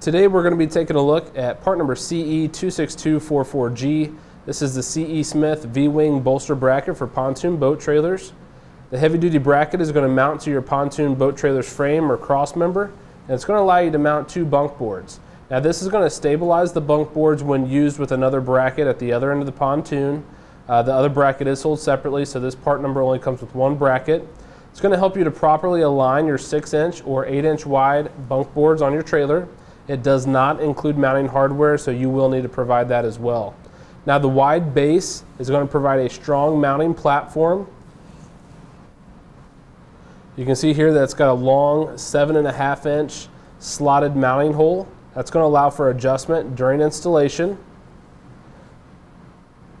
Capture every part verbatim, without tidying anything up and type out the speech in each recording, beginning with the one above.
Today we're going to be taking a look at part number C E two six two four four G. This is the C E Smith V-Wing bolster bracket for pontoon boat trailers. The heavy duty bracket is going to mount to your pontoon boat trailer's frame or cross member, and it's going to allow you to mount two bunk boards. Now this is going to stabilize the bunk boards when used with another bracket at the other end of the pontoon. Uh, the other bracket is sold separately, so this part number only comes with one bracket. It's going to help you to properly align your six inch or eight inch wide bunk boards on your trailer. It does not include mounting hardware, so you will need to provide that as well. Now the wide base is going to provide a strong mounting platform. You can see here that it's got a long seven and a half inch slotted mounting hole. That's going to allow for adjustment during installation.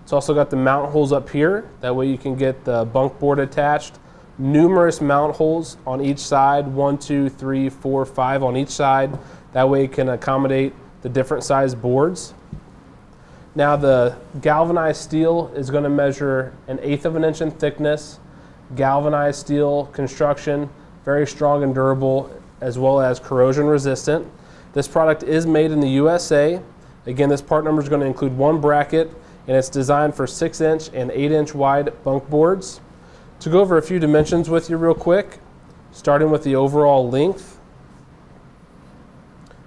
It's also got the mount holes up here. That way you can get the bunk board attached. Numerous mount holes on each side, one, two, three, four, five on each side. That way it can accommodate the different size boards. Now the galvanized steel is going to measure an eighth of an inch in thickness. Galvanized steel construction, very strong and durable, as well as corrosion resistant. This product is made in the U S A. Again, this part number is going to include one bracket, and it's designed for six inch and eight inch wide bunk boards. To go over a few dimensions with you real quick, starting with the overall length,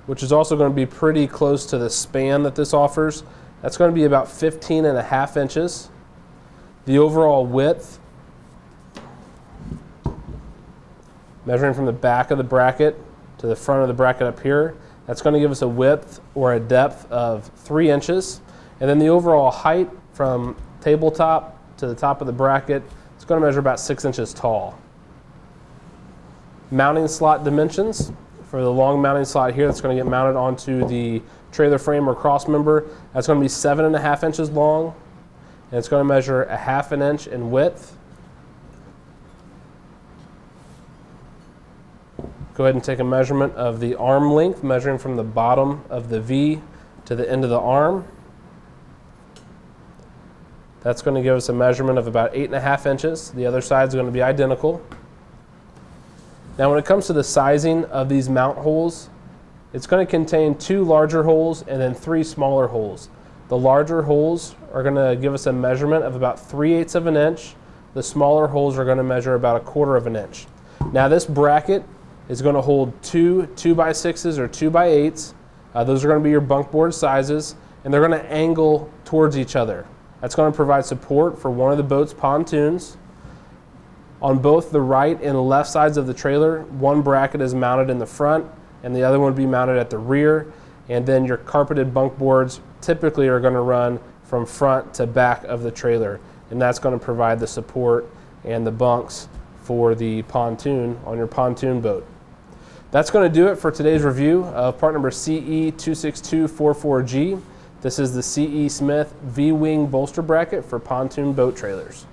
which is also going to be pretty close to the span that this offers. That's going to be about fifteen and a half inches. The overall width, measuring from the back of the bracket to the front of the bracket up here, that's going to give us a width or a depth of three inches. And then the overall height from tabletop to the top of the bracket, it's going to measure about six inches tall. Mounting slot dimensions. For the long mounting slot here that's going to get mounted onto the trailer frame or cross member, that's going to be seven and a half inches long, and it's going to measure a half an inch in width. Go ahead and take a measurement of the arm length, measuring from the bottom of the V to the end of the arm. That's going to give us a measurement of about eight and a half inches. The other side is going to be identical. Now when it comes to the sizing of these mount holes, it's going to contain two larger holes and then three smaller holes. The larger holes are going to give us a measurement of about three eighths of an inch. The smaller holes are going to measure about a quarter of an inch. Now this bracket is going to hold two two by sixes or two by eights. Uh, those are going to be your bunk board sizes, and they're going to angle towards each other. That's going to provide support for one of the boat's pontoons. On both the right and left sides of the trailer, one bracket is mounted in the front and the other one would be mounted at the rear, and then your carpeted bunk boards typically are going to run from front to back of the trailer, and that's going to provide the support and the bunks for the pontoon on your pontoon boat. That's going to do it for today's review of part number C E two six two four four G. This is the C E Smith V-Wing bolster bracket for pontoon boat trailers.